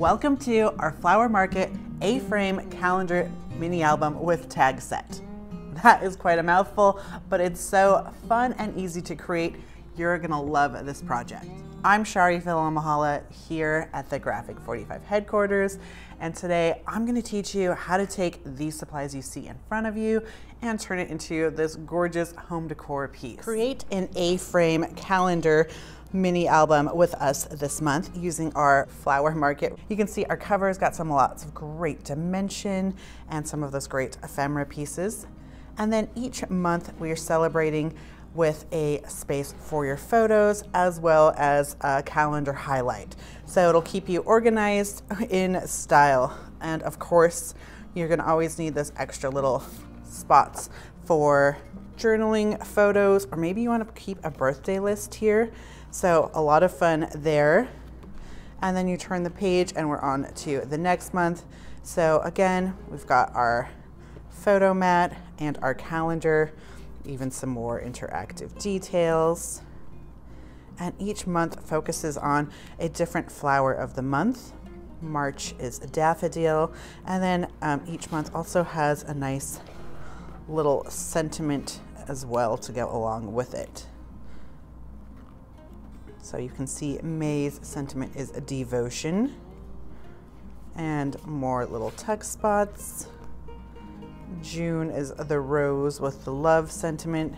Welcome to our Flower Market A-frame calendar mini album with tag set. That is quite a mouthful, but it's so fun and easy to create. You're gonna love this project. I'm Charee Filimoehala here at the Graphic 45 headquarters, and today I'm going to teach you how to take these supplies you see in front of you and turn it into this gorgeous home decor piece. Create an A-frame calendar mini album with us this month using our Flower Market. You can see our cover's got lots of great dimension and some of those great ephemera pieces. And then each month we are celebrating with a space for your photos as well as a calendar highlight. So it'll keep you organized in style. And of course, you're gonna always need those extra little spots for journaling, photos, or maybe you wanna keep a birthday list here. So a lot of fun there. And then you turn the page and we're on to the next month. So again, we've got our photo mat and our calendar, even some more interactive details. And each month focuses on a different flower of the month. March is a daffodil. And then each month also has a nice little sentiment as well to go along with it. So you can see May's sentiment is a devotion, and more little tuck spots. June is the rose with the love sentiment.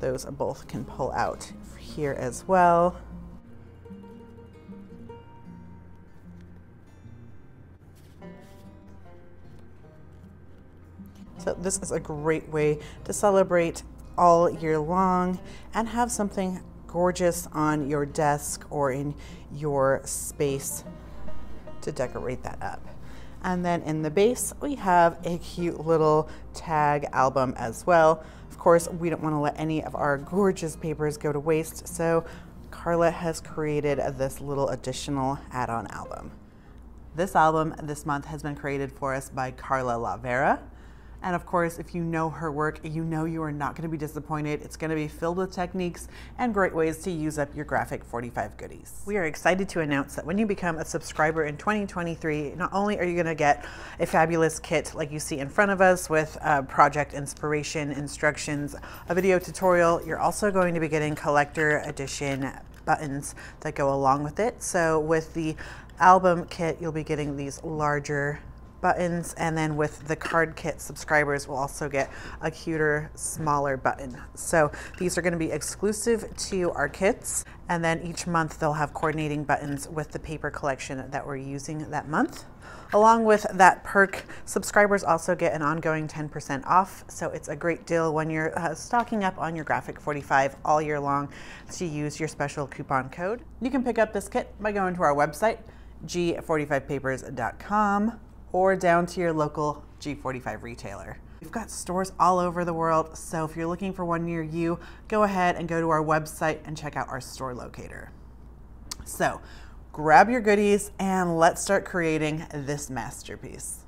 Those both can pull out here as well. So this is a great way to celebrate all year long and have something gorgeous on your desk or in your space to decorate that up. And then in the base, we have a cute little tag album as well. Of course, we don't want to let any of our gorgeous papers go to waste, so Carla has created this little additional add-on album. This album this month has been created for us by Carla La Vera. And of course, if you know her work, you know you are not going to be disappointed. It's going to be filled with techniques and great ways to use up your Graphic 45 goodies. We are excited to announce that when you become a subscriber in 2023, not only are you going to get a fabulous kit like you see in front of us with project inspiration, instructions, a video tutorial, you're also going to be getting collector edition buttons that go along with it. So with the album kit, you'll be getting these larger buttons, and then with the card kit, subscribers will also get a cuter, smaller button. So these are going to be exclusive to our kits, and then each month they'll have coordinating buttons with the paper collection that we're using that month. Along with that perk, subscribers also get an ongoing 10% off, so it's a great deal when you're stocking up on your Graphic 45 all year long to use your special coupon code. You can pick up this kit by going to our website, g45papers.com. or down to your local G45 retailer. We've got stores all over the world, so if you're looking for one near you, go ahead and go to our website and check out our store locator. So grab your goodies and let's start creating this masterpiece.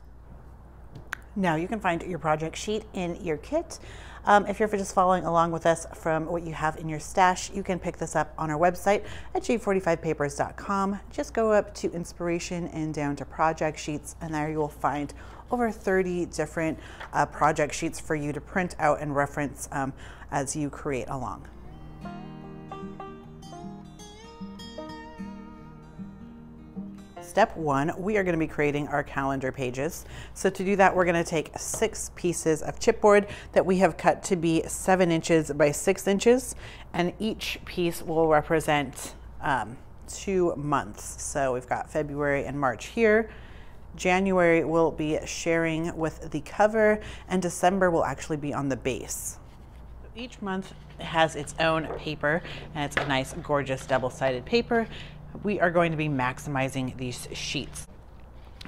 Now you can find your project sheet in your kit. If you're just following along with us from what you have in your stash, you can pick this up on our website at g45papers.com. Just go up to Inspiration and down to Project Sheets, and there you will find over 30 different project sheets for you to print out and reference as you create along. Step one, we are going to be creating our calendar pages. So to do that, we're going to take 6 pieces of chipboard that we have cut to be 7 inches by 6 inches, and each piece will represent 2 months. So we've got February and March here. January will be sharing with the cover, and December will actually be on the base. Each month has its own paper, and it's a nice, gorgeous double-sided paper. We are going to be maximizing these sheets.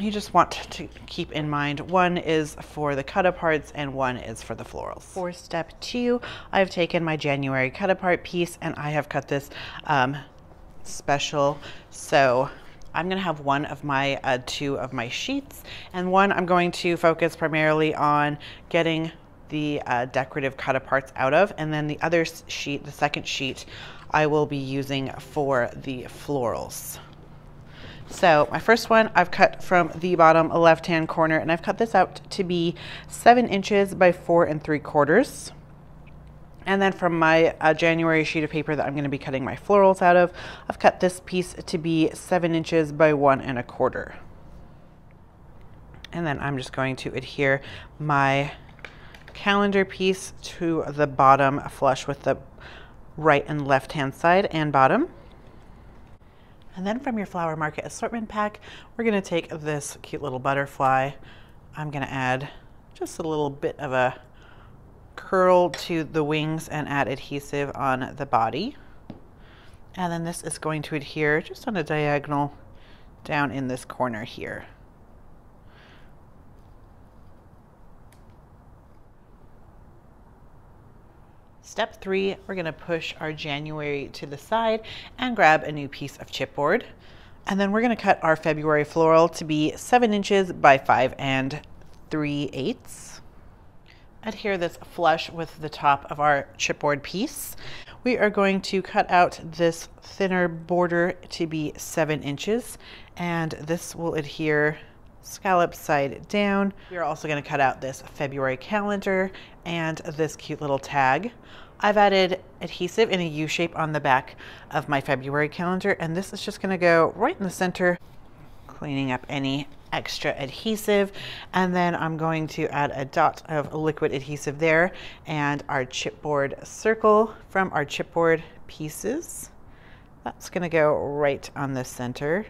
You just want to keep in mind, one is for the cut aparts and one is for the florals. For step two, I've taken my January cut apart piece and I have cut this special. So I'm going to have one of my two of my sheets, and one I'm going to focus primarily on getting the decorative cut aparts out of, and then the other sheet, the second sheet, I will be using for the florals. So my first one I've cut from the bottom left hand corner, and I've cut this out to be 7 inches by 4 3/4. And then from my January sheet of paper that I'm going to be cutting my florals out of, I've cut this piece to be 7 inches by 1 1/4. And then I'm just going to adhere my calendar piece to the bottom flush with the right and left hand side and bottom. And then from your Flower Market assortment pack, we're going to take this cute little butterfly. I'm going to add just a little bit of a curl to the wings and add adhesive on the body. And then this is going to adhere just on a diagonal down in this corner here. Step 3, we're gonna push our January to the side and grab a new piece of chipboard. And then we're gonna cut our February floral to be 7 inches by 5 3/8. Adhere this flush with the top of our chipboard piece. We are going to cut out this thinner border to be 7 inches, and this will adhere scallop side down. We're also going to cut out this February calendar and this cute little tag. I've added adhesive in a U shape on the back of my February calendar, and this is just going to go right in the center, cleaning up any extra adhesive. And then I'm going to add a dot of liquid adhesive there, and our chipboard circle from our chipboard pieces, that's going to go right on the center,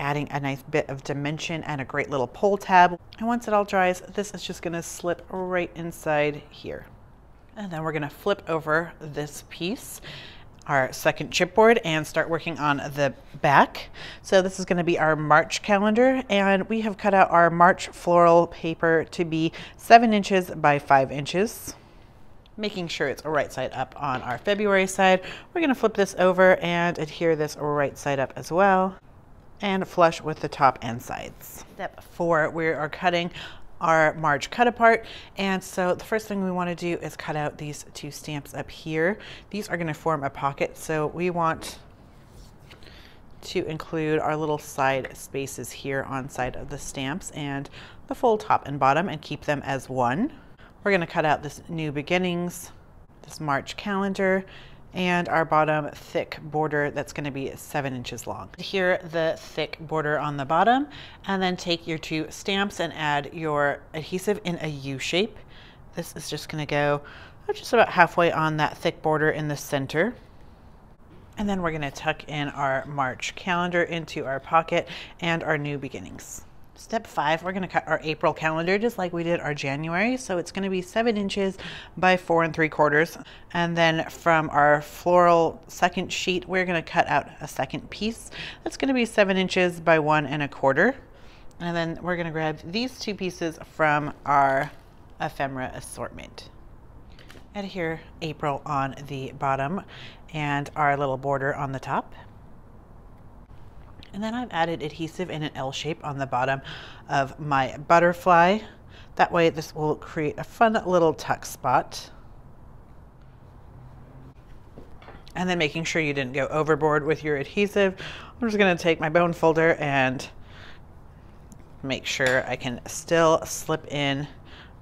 adding a nice bit of dimension and a great little pull tab. And once it all dries, this is just gonna slip right inside here. And then we're gonna flip over this piece, our second chipboard, and start working on the back. So this is gonna be our March calendar, and we have cut out our March floral paper to be 7 inches by 5 inches. Making sure it's right side up on our February side, we're gonna flip this over and adhere this right side up as well, and flush with the top and sides. Step 4, we are cutting our March cut apart. And so the first thing we want to do is cut out these two stamps up here. These are going to form a pocket, so we want to include our little side spaces here on side of the stamps and the full top and bottom and keep them as one. We're going to cut out this New Beginnings, this March calendar, and our bottom thick border that's going to be 7 inches long. Adhere the thick border on the bottom, and then take your two stamps and add your adhesive in a U shape. This is just going to go just about halfway on that thick border in the center. And then we're going to tuck in our March calendar into our pocket and our New Beginnings. Step 5, we're going to cut our April calendar just like we did our January. So it's going to be 7 inches by 4 3/4. And then from our floral second sheet, we're going to cut out a second piece. That's going to be 7 inches by 1 1/4. And then we're going to grab these two pieces from our ephemera assortment. Adhere April on the bottom and our little border on the top. And then I've added adhesive in an L shape on the bottom of my butterfly. That way this will create a fun little tuck spot. And then making sure you didn't go overboard with your adhesive, I'm just going to take my bone folder and make sure I can still slip in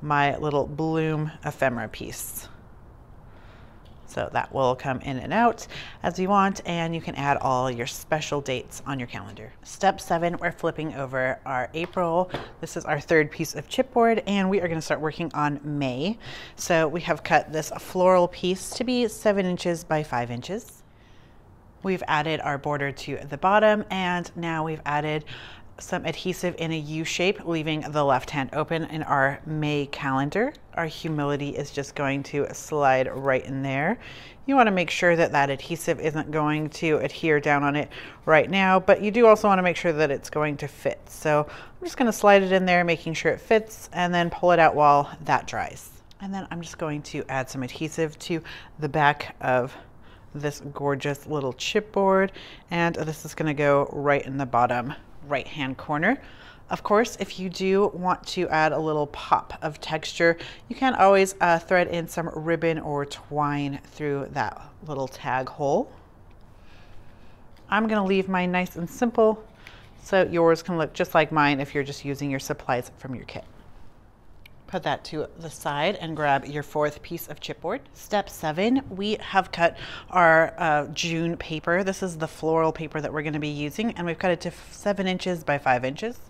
my little bloom ephemera piece. So that will come in and out as you want, and you can add all your special dates on your calendar. Step 7, we're flipping over our April. This is our third piece of chipboard, and we are going to start working on May. So we have cut this floral piece to be 7 inches by 5 inches. We've added our border to the bottom, and now we've added some adhesive in a U shape, leaving the left hand open in our May calendar. Our humility is just going to slide right in there. You want to make sure that that adhesive isn't going to adhere down on it right now, but you do also want to make sure that it's going to fit. So I'm just going to slide it in there, making sure it fits, and then pull it out while that dries. And then I'm just going to add some adhesive to the back of this gorgeous little chipboard, and this is going to go right in the bottom right hand corner. Of course, if you do want to add a little pop of texture, you can always thread in some ribbon or twine through that little tag hole. I'm going to leave mine nice and simple so yours can look just like mine if you're just using your supplies from your kit. Put that to the side and grab your fourth piece of chipboard. Step 7, we have cut our June paper. This is the floral paper that we're going to be using, and we've cut it to 7 inches by 5 inches.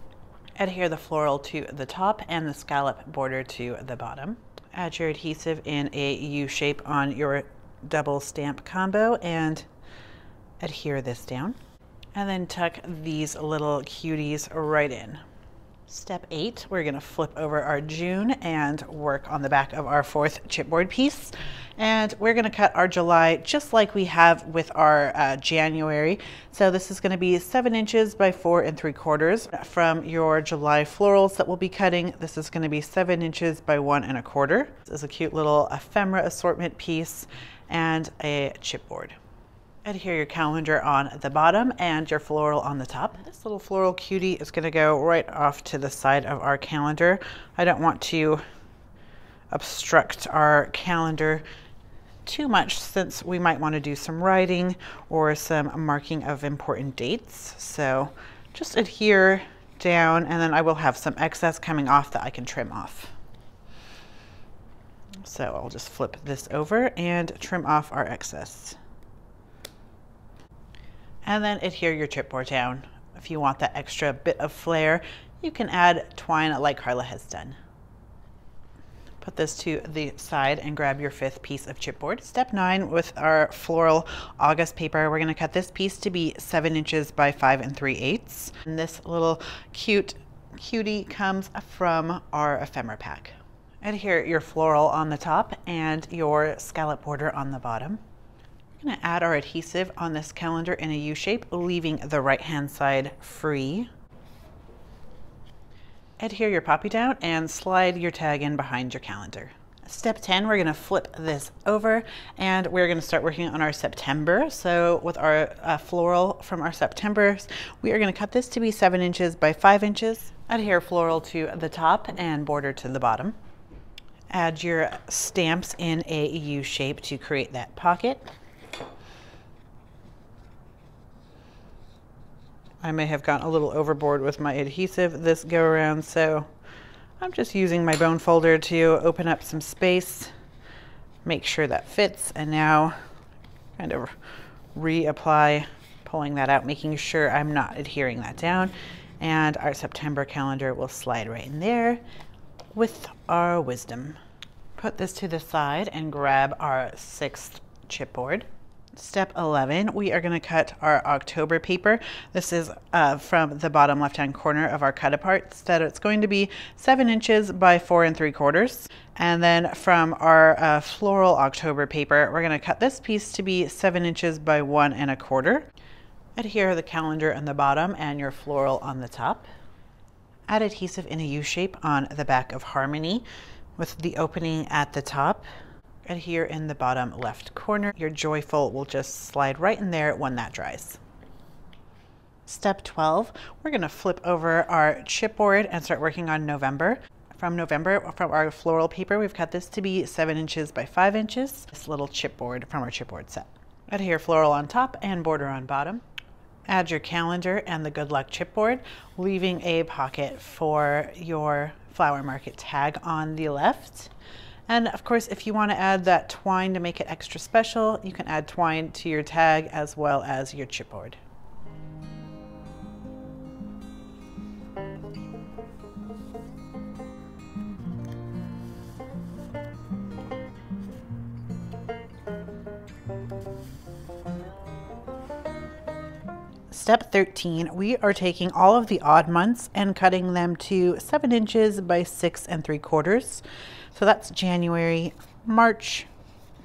Adhere the floral to the top and the scallop border to the bottom. Add your adhesive in a U shape on your double stamp combo and adhere this down. And then tuck these little cuties right in. Step 8, we're gonna flip over our June and work on the back of our fourth chipboard piece. And we're gonna cut our July just like we have with our January. So this is gonna be 7 inches by 4 3/4. From your July florals that we'll be cutting, this is gonna be 7 inches by 1 1/4. This is a cute little ephemera assortment piece and a chipboard. Adhere your calendar on the bottom and your floral on the top. This little floral cutie is going to go right off to the side of our calendar. I don't want to obstruct our calendar too much since we might want to do some writing or some marking of important dates. So just adhere down, and then I will have some excess coming off that I can trim off. So I'll just flip this over and trim off our excess. And then adhere your chipboard down. If you want that extra bit of flair, you can add twine like Carla has done. Put this to the side and grab your fifth piece of chipboard. Step 9, with our floral August paper, we're gonna cut this piece to be 7 inches by 5 3/8. And this little cute cutie comes from our ephemera pack. Adhere your floral on the top and your scallop border on the bottom. We're going to add our adhesive on this calendar in a U shape, leaving the right hand side free. Adhere your poppy down and slide your tag in behind your calendar. Step 10, we're going to flip this over and we're going to start working on our September. So with our floral from our Septembers, we are going to cut this to be 7 inches by 5 inches. Adhere floral to the top and border to the bottom. Add your stamps in a U shape to create that pocket. I may have gone a little overboard with my adhesive this go around, so I'm just using my bone folder to open up some space, make sure that fits, and now kind of reapply, pulling that out, making sure I'm not adhering that down. And our September calendar will slide right in there with our wisdom. Put this to the side and grab our 6th chipboard. Step 11, we are going to cut our October paper. This is from the bottom left-hand corner of our cut apart. So it's going to be 7 inches by 4 3/4. And then from our floral October paper, we're going to cut this piece to be 7 inches by 1 1/4. Adhere the calendar on the bottom and your floral on the top. Add adhesive in a U shape on the back of Harmony with the opening at the top. Adhere in the bottom left corner. Your Joyful will just slide right in there when that dries. Step 12, we're going to flip over our chipboard and start working on November. From November, from our floral paper, we've cut this to be 7 inches by 5 inches. This little chipboard from our chipboard set. Adhere floral on top and border on bottom. Add your calendar and the good luck chipboard, leaving a pocket for your Flower Market tag on the left. And of course, if you want to add that twine to make it extra special, you can add twine to your tag as well as your chipboard. Step 13, we are taking all of the odd months and cutting them to 7 inches by 6 3/4. So that's January, March,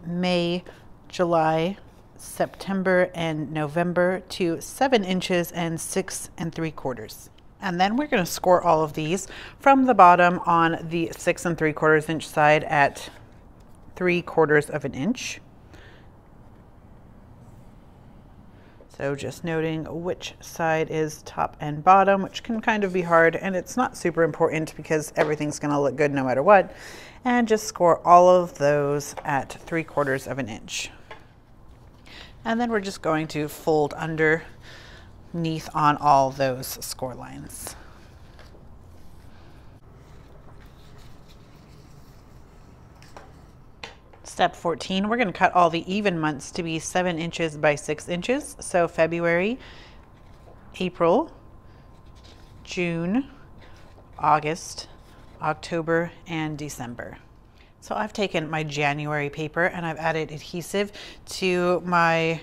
May, July, September, and November to 7 inches and 6 3/4. And then we're going to score all of these from the bottom on the 6 3/4 inch side at 3/4 inches. So just noting which side is top and bottom, which can kind of be hard, and it's not super important because everything's going to look good no matter what. And just score all of those at 3/4 inches. And then we're just going to fold under underneath on all those score lines. Step 14, we're going to cut all the even months to be 7 inches by 6 inches. So February, April, June, August, October, and December. So I've taken my January paper and I've added adhesive to my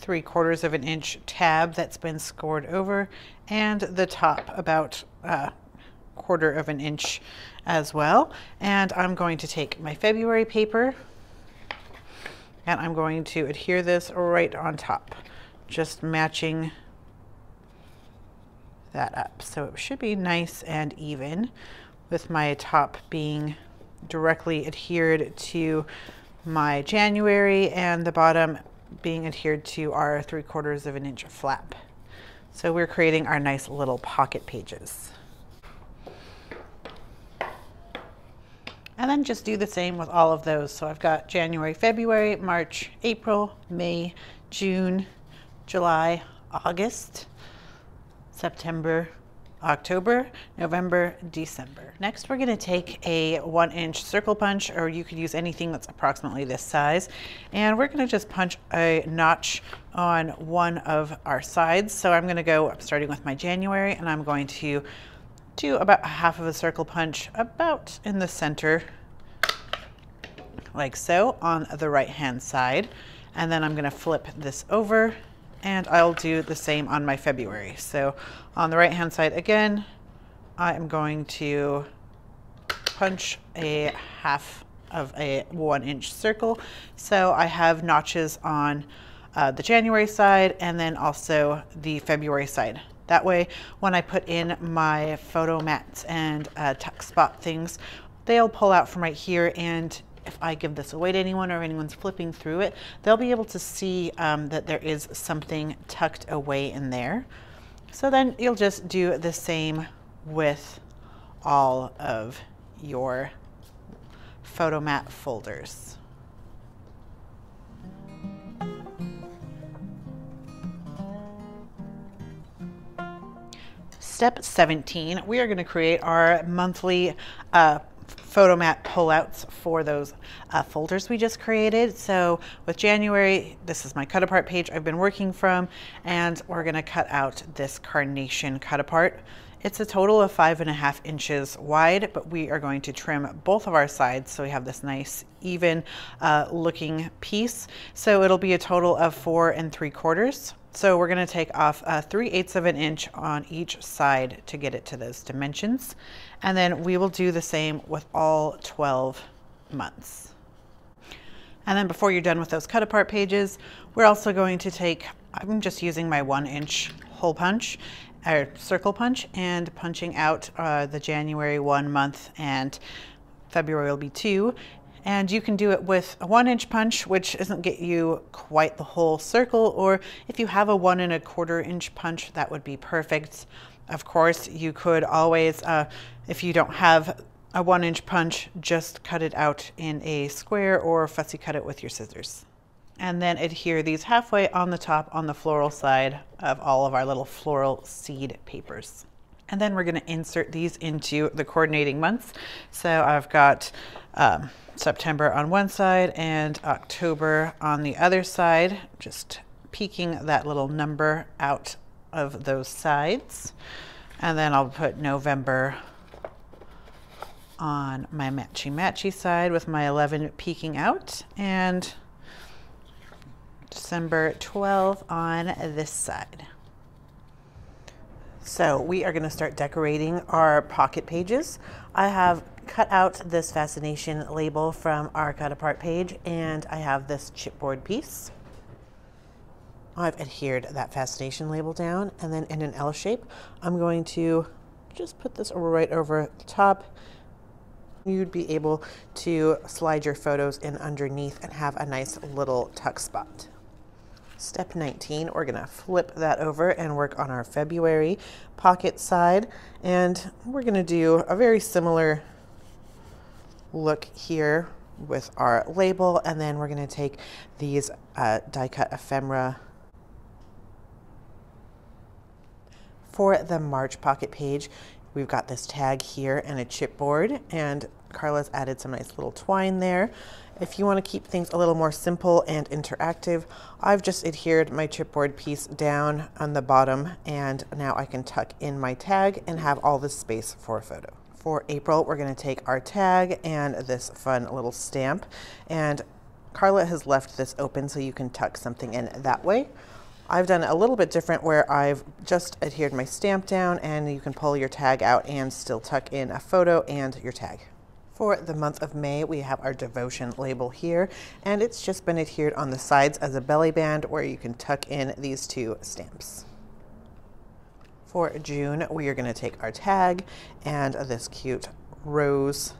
3/4 of an inch tab that's been scored over, and the top about 1/4 of an inch as well. And I'm going to take my February paper and I'm going to adhere this right on top, just matching that up. So it should be nice and even, with my top being directly adhered to my January and the bottom being adhered to our 3/4 of an inch flap. So we're creating our nice little pocket pages. And then just do the same with all of those. So I've got January, February, March, April, May, June, July, August, September, October, November, December. Next, we're going to take a 1-inch circle punch, or you could use anything that's approximately this size, and we're going to just punch a notch on one of our sides. So I'm going to go, I'm starting with my January, and I'm going to do about 1/2 of a circle punch about in the center, like so, on the right hand side. And then I'm going to flip this over, and I'll do the same on my February. So on the right hand side again, I am going to punch a 1/2 of a 1-inch circle. So I have notches on the January side and then also the February side. That way, when I put in my photo mats and tuck spot things, they'll pull out from right here, and if I give this away to anyone or if anyone's flipping through it, they'll be able to see that there is something tucked away in there. So then you'll just do the same with all of your photo mat folders. Step 17, we are going to create our monthly photo mat pullouts for those folders we just created. So with January, this is my cut apart page I've been working from, and we're going to cut out this carnation cut apart. It's a total of 5.5 inches wide, but we are going to trim both of our sides so we have this nice even looking piece. So it'll be a total of 4 3/4. So we're going to take off 3/8 of an inch on each side to get it to those dimensions. And then we will do the same with all 12 months. And then before you're done with those cut apart pages, we're also going to take, I'm just using my 1-inch hole punch or circle punch, and punching out the January 1 month, and February will be 2. And you can do it with a 1-inch punch, which doesn't get you quite the whole circle, or if you have a 1 1/4-inch punch, that would be perfect. Of course, you could always, if you don't have a 1-inch punch, just cut it out in a square or fussy cut it with your scissors. And then adhere these halfway on the top on the floral side of all of our little floral seed papers. And then we're going to insert these into the coordinating months. So I've got September on one side and October on the other side, just peeking that little number out of those sides. And then I'll put November on my matchy-matchy side with my 11 peeking out, and December 12 on this side. So we are going to start decorating our pocket pages. I have cut out this fascination label from our cut apart page, and I have this chipboard piece. I've adhered that fascination label down, and then in an L shape, I'm going to just put this right over the top. You'd be able to slide your photos in underneath and have a nice little tuck spot. Step 19, we're going to flip that over and work on our February pocket side, and we're going to do a very similar look here with our label, and then we're going to take these die cut ephemera for the March pocket page, we've got this tag here and a chipboard, and Carla's added some nice little twine there. If you want to keep things a little more simple and interactive, I've just adhered my chipboard piece down on the bottom, and now I can tuck in my tag and have all this space for a photo. For April, we're going to take our tag and this fun little stamp, and Carla has left this open so you can tuck something in that way. I've done it a little bit different where I've just adhered my stamp down, and you can pull your tag out and still tuck in a photo and your tag. For the month of May, we have our devotion label here, and it's just been adhered on the sides as a belly band where you can tuck in these two stamps. For June, we are going to take our tag and this cute rose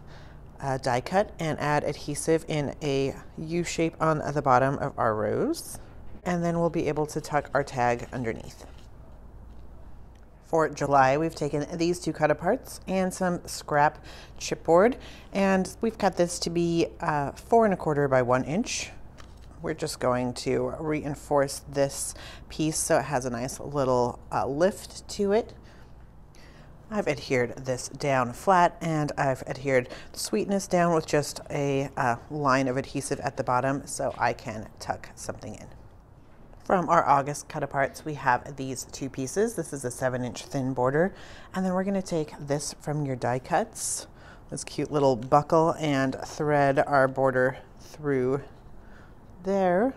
die cut and add adhesive in a U shape on the bottom of our rose, and then we'll be able to tuck our tag underneath. For July, we've taken these two cut-aparts and some scrap chipboard, and we've cut this to be 4¼ by 1 inch. We're just going to reinforce this piece so it has a nice little lift to it. I've adhered this down flat, and I've adhered the sweetness down with just a line of adhesive at the bottom so I can tuck something in. From our August cut-aparts, we have these two pieces. This is a 7-inch thin border, and then we're going to take this from your die cuts, this cute little buckle, and thread our border through there.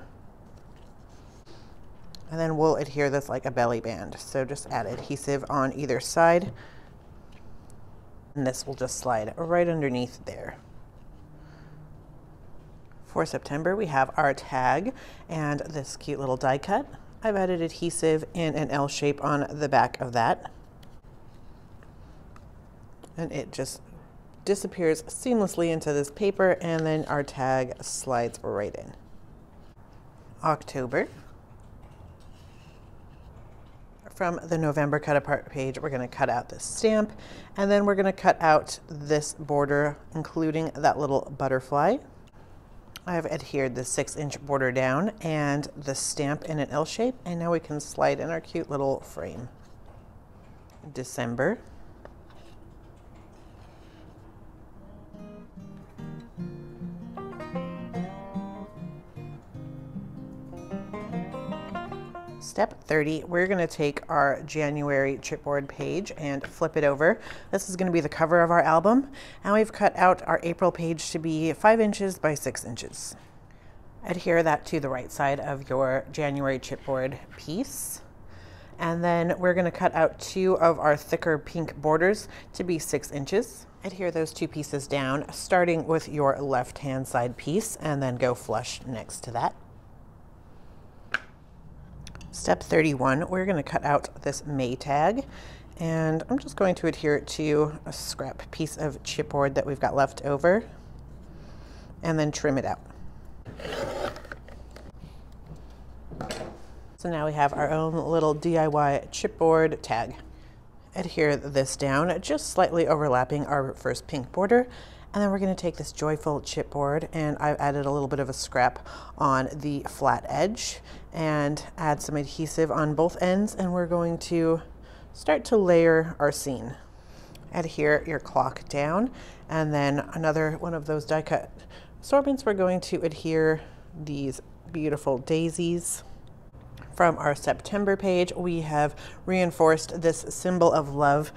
And then we'll adhere this like a belly band. So just add adhesive on either side, and this will just slide right underneath there. For September, we have our tag and this cute little die cut. I've added adhesive in an L shape on the back of that, and it just disappears seamlessly into this paper, and then our tag slides right in. October. From the November cut apart page, we're going to cut out this stamp, and then we're going to cut out this border, including that little butterfly. I've adhered the 6-inch border down and the stamp in an L shape, and now we can slide in our cute little frame. December. Step 30, we're going to take our January chipboard page and flip it over. This is going to be the cover of our album, and we've cut out our April page to be 5 inches by 6 inches. Adhere that to the right side of your January chipboard piece, and then we're going to cut out two of our thicker pink borders to be 6 inches. Adhere those two pieces down, starting with your left-hand side piece, and then go flush next to that. Step 31, we're going to cut out this May tag, and I'm just going to adhere it to a scrap piece of chipboard that we've got left over, and then trim it out. So now we have our own little DIY chipboard tag. Adhere this down, just slightly overlapping our first pink border, and then we're going to take this joyful chipboard, and I've added a little bit of a scrap on the flat edge and add some adhesive on both ends, and we're going to start to layer our scene. Adhere your clock down, and then another one of those die cut assortments, we're going to adhere these beautiful daisies. From our September page, we have reinforced this symbol of love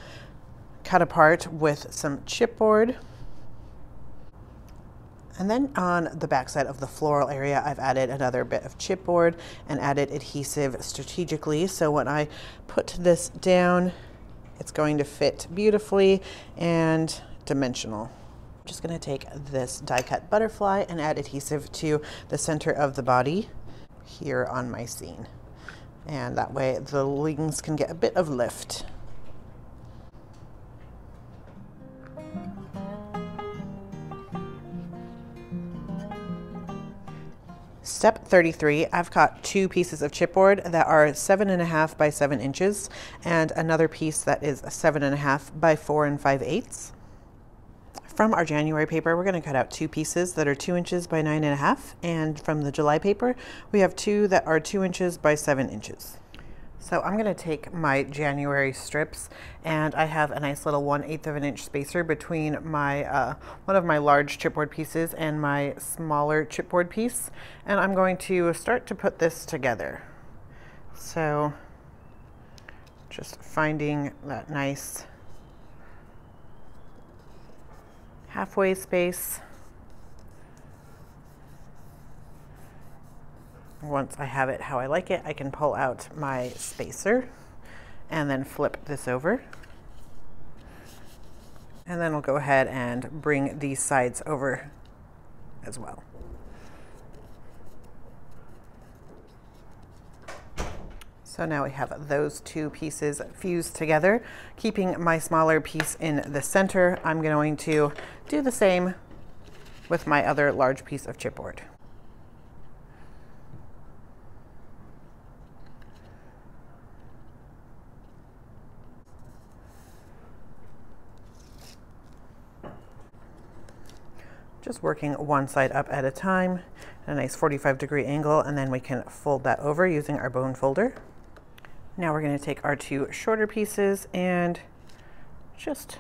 cut apart with some chipboard. And then on the backside of the floral area, I've added another bit of chipboard and added adhesive strategically. So when I put this down, it's going to fit beautifully and dimensional. I'm just going to take this die cut butterfly and add adhesive to the center of the body here on my scene. And that way the wings can get a bit of lift. Step 33, I've got two pieces of chipboard that are 7.5 by 7 inches, and another piece that is 7.5 by 4 5/8. From our January paper, we're going to cut out two pieces that are 2 inches by 9.5, and from the July paper, we have two that are 2 inches by 7 inches. So I'm going to take my January strips, and I have a nice little 1/8 of an inch spacer between my one of my large chipboard pieces and my smaller chipboard piece, and I'm going to start to put this together. So just finding that nice halfway space. Once I have it how I like it, I can pull out my spacer and then flip this over. And then we'll go ahead and bring these sides over as well. So now we have those two pieces fused together. Keeping my smaller piece in the center, I'm going to do the same with my other large piece of chipboard. Just working one side up at a time at a nice 45-degree angle, and then we can fold that over using our bone folder. Now we're going to take our two shorter pieces and just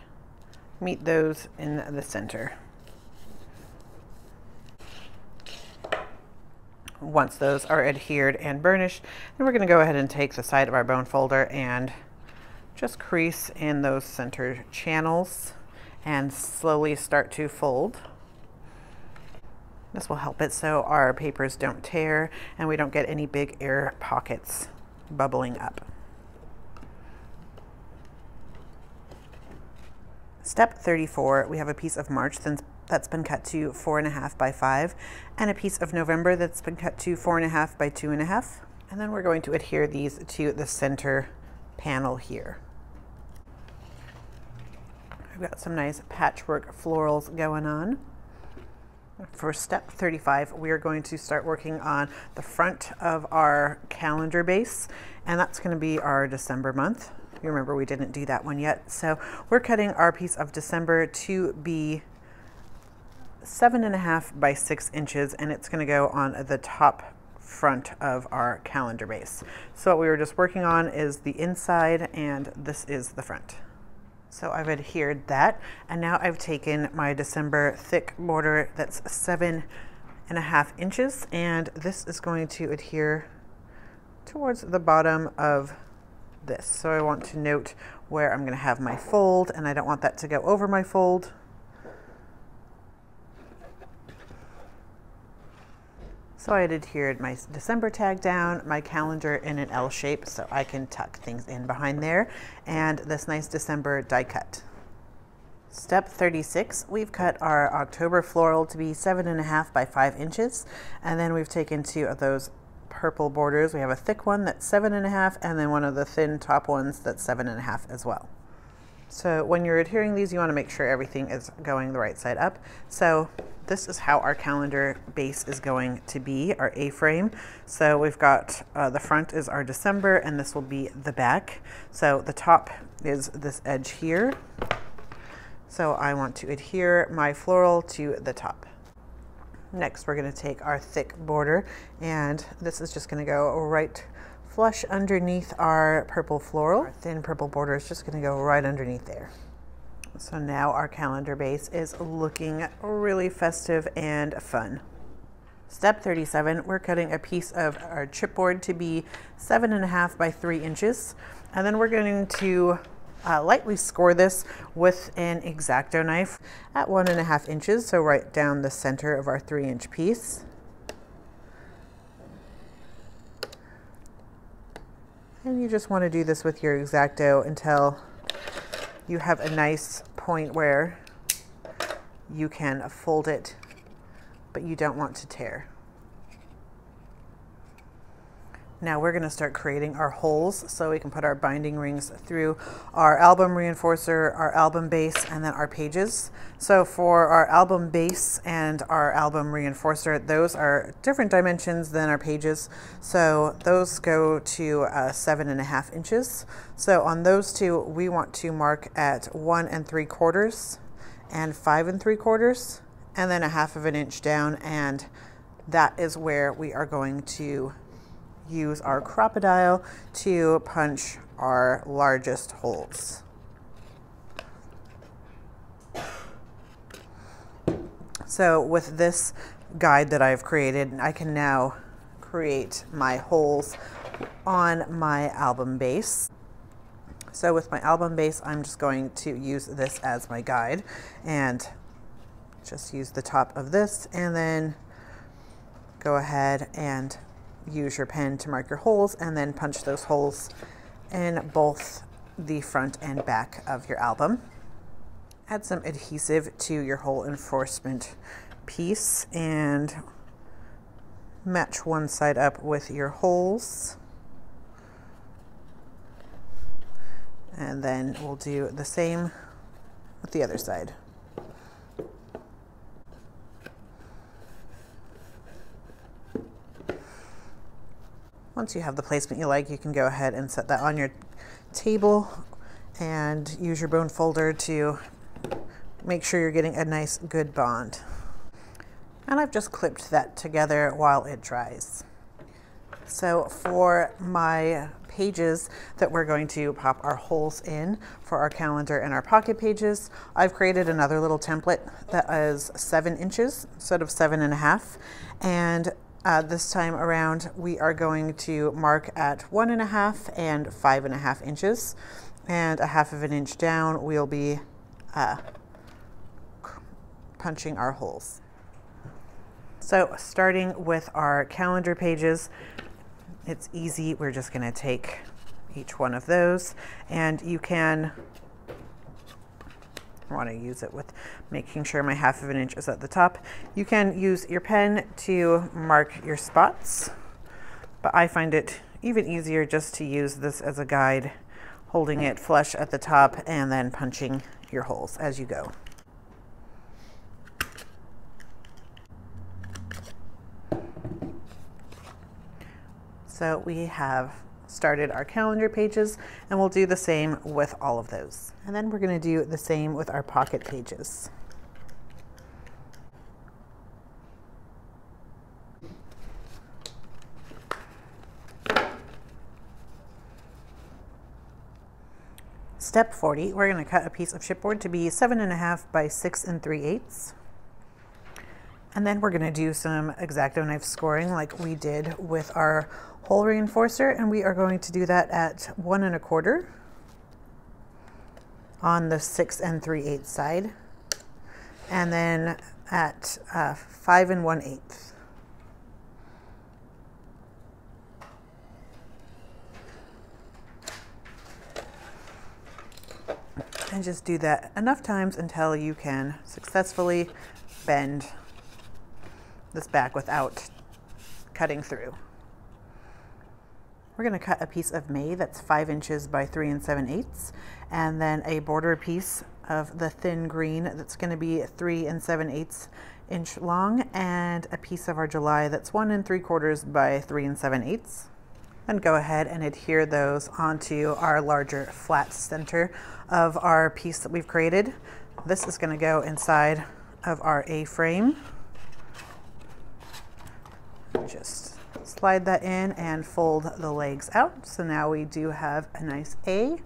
meet those in the center. Once those are adhered and burnished, then we're going to go ahead and take the side of our bone folder and just crease in those center channels and slowly start to fold. This will help it so our papers don't tear and we don't get any big air pockets bubbling up. Step 34, we have a piece of March that's been cut to 4.5 by 5 and a piece of November that's been cut to 4.5 by 2.5. And then we're going to adhere these to the center panel here. I've got some nice patchwork florals going on. For step 35, we are going to start working on the front of our calendar base, and that's going to be our December month. You remember we didn't do that one yet, so we're cutting our piece of December to be 7.5 by 6 inches, and it's going to go on the top front of our calendar base. So what we were just working on is the inside, and this is the front. So I've adhered that, and now I've taken my December thick border that's 7.5 inches, and this is going to adhere towards the bottom of this. So I want to note where I'm going to have my fold, and I don't want that to go over my fold. So I had adhered my December tag down, my calendar in an L shape so I can tuck things in behind there, and this nice December die cut. Step 36, we've cut our October floral to be 7.5 by 5 inches, and then we've taken two of those purple borders. We have a thick one that's 7.5, and then one of the thin top ones that's 7.5 as well. So when you're adhering these, you want to make sure everything is going the right side up. So this is how our calendar base is going to be, our A-frame. So we've got the front is our December, and this will be the back. So the top is this edge here. So I want to adhere my floral to the top. Next, we're going to take our thick border, and this is just going to go right flush underneath our purple floral. Our thin purple border is just going to go right underneath there. So now our calendar base is looking really festive and fun. Step 37, we're cutting a piece of our chipboard to be 7.5 by 3 inches, and then we're going to lightly score this with an X-Acto knife at 1.5 inches, so right down the center of our 3-inch piece. And you just want to do this with your X-Acto until you have a nice point where you can fold it, but you don't want to tear. Now we're going to start creating our holes so we can put our binding rings through our album reinforcer, our album base, and then our pages. So for our album base and our album reinforcer, those are different dimensions than our pages. So those go to 7.5 inches. So on those two, we want to mark at 1 3/4 and 5 3/4, and then 1/2 of an inch down. And that is where we are going to use our Crop-A-Dial to punch our largest holes. So with this guide that I've created, I can now create my holes on my album base. So with my album base, I'm just going to use this as my guide and just use the top of this, and then go ahead and use your pen to mark your holes and then punch those holes in both the front and back of your album. Add some adhesive to your hole enforcement piece and match one side up with your holes, and then we'll do the same with the other side. Once you have the placement you like, you can go ahead and set that on your table and use your bone folder to make sure you're getting a nice good bond. And I've just clipped that together while it dries. So for my pages that we're going to pop our holes in for our calendar and our pocket pages, I've created another little template that is 7 inches instead of 7.5. And this time around, we are going to mark at 1.5 and 5.5 inches. And 1/2 of an inch down, we'll be punching our holes. So starting with our calendar pages, it's easy. We're just going to take each one of those, and you can want to use it with making sure my 1/2 of an inch is at the top. You can use your pen to mark your spots, but I find it even easier just to use this as a guide, holding it flush at the top and then punching your holes as you go. So we have started our calendar pages, and we'll do the same with all of those. And then we're going to do the same with our pocket pages. Step 40, we're going to cut a piece of chipboard to be 7.5 by 6 3/8. And then we're going to do some X-Acto knife scoring like we did with our hole reinforcer, and we are going to do that at 1 1/4 on the 6 3/8 side, and then at 5 1/8. And just do that enough times until you can successfully bend this back without cutting through. We're going to cut a piece of May that's 5 inches by 3 7/8, and then a border piece of the thin green that's going to be 3 7/8 inch long, and a piece of our July that's 1 3/4 by 3 7/8. And go ahead and adhere those onto our larger flat center of our piece that we've created. This is going to go inside of our A-frame. Just slide that in and fold the legs out. So now we do have a nice A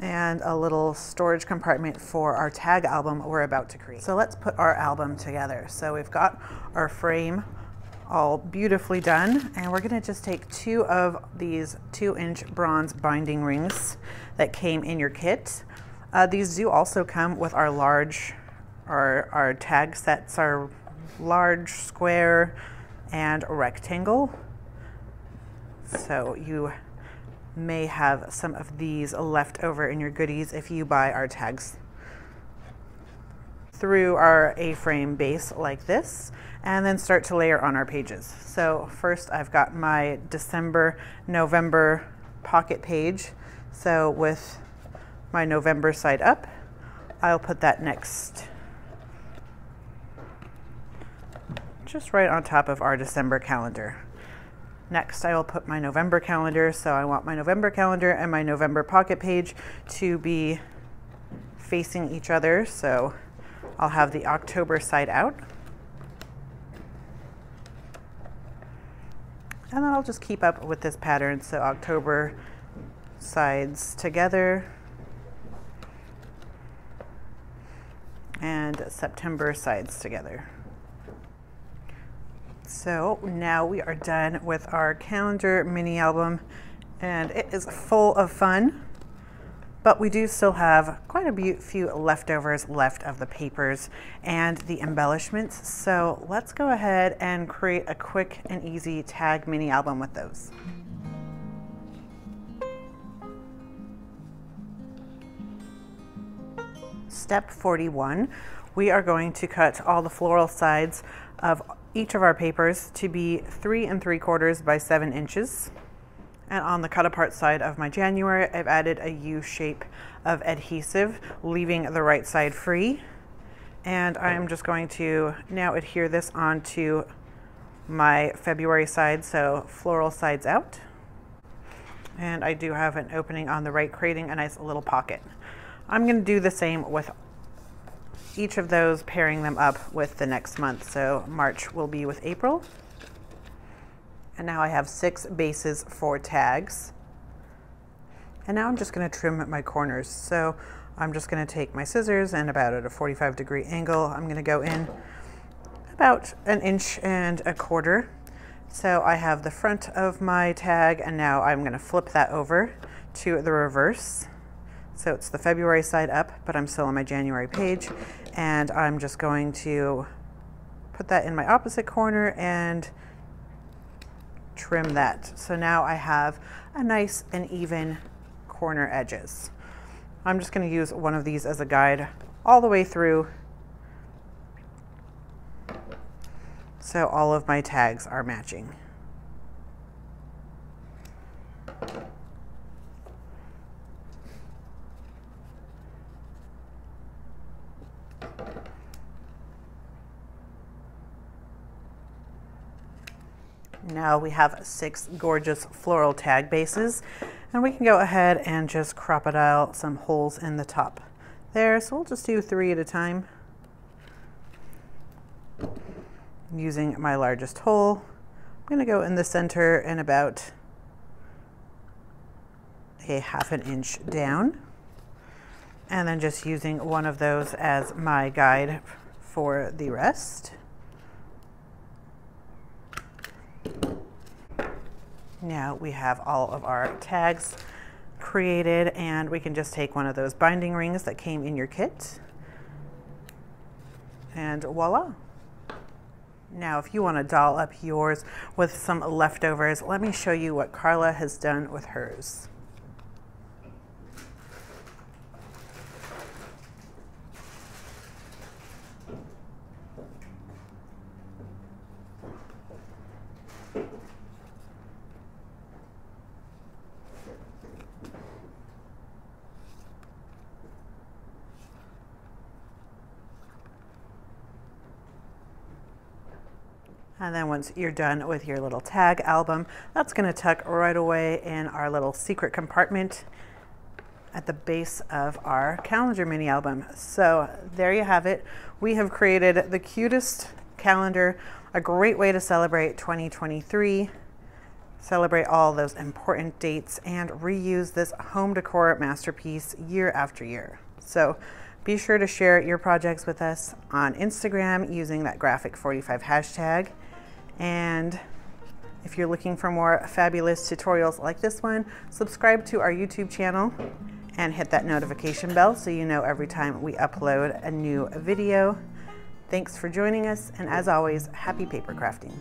and a little storage compartment for our tag album we're about to create. So let's put our album together. So we've got our frame all beautifully done, and we're going to just take 2 of these 2-inch bronze binding rings that came in your kit. These do also come with our large, our tag sets, our large, square, and rectangle. So you may have some of these left over in your goodies if you buy our tags through our A-frame base like this, and then start to layer on our pages. So first I've got my December, November pocket page. So with my November side up, I'll put that next, just right on top of our December calendar. Next, I will put my November calendar. So I want my November calendar and my November pocket page to be facing each other. So I'll have the October side out. And then I'll just keep up with this pattern. So October sides together and September sides together. So now we are done with our calendar mini album, and it is full of fun, but we do still have quite a few leftovers left of the papers and the embellishments. So let's go ahead and create a quick and easy tag mini album with those. Step 41, we are going to cut all the floral sides of each of our papers to be 3 3/4 by 7 inches. And on the cut apart side of my January, I've added a U shape of adhesive, leaving the right side free. And I'm just going to now adhere this onto my February side, so floral sides out. And I do have an opening on the right, creating a nice little pocket. I'm going to do the same with each of those, pairing them up with the next month. So March will be with April. And now I have 6 bases for tags. And now I'm just going to trim my corners. So I'm just going to take my scissors, and about at a 45-degree angle, I'm going to go in about 1 1/4 inches. So I have the front of my tag, and now I'm going to flip that over to the reverse. So it's the February side up, but I'm still on my January page, and I'm just going to put that in my opposite corner and trim that. So now I have a nice and even corner edges. I'm just going to use one of these as a guide all the way through, so all of my tags are matching. Now we have 6 gorgeous floral tag bases, and we can go ahead and just crop-a-dial some holes in the top there. So we'll just do 3 at a time, using my largest hole. I'm going to go in the center and about 1/2 inch down, and then just using one of those as my guide for the rest. Now we have all of our tags created, and we can just take one of those binding rings that came in your kit, and voila. Now if you want to doll up yours with some leftovers, let me show you what Carla has done with hers. And then once you're done with your little tag album, that's going to tuck right away in our little secret compartment at the base of our calendar mini album. So there you have it. We have created the cutest calendar, a great way to celebrate 2023, celebrate all those important dates, and reuse this home decor masterpiece year after year. So be sure to share your projects with us on Instagram using that Graphic 45 hashtag. And if you're looking for more fabulous tutorials like this one, subscribe to our YouTube channel and hit that notification bell so you know every time we upload a new video. Thanks for joining us, and as always, happy paper crafting.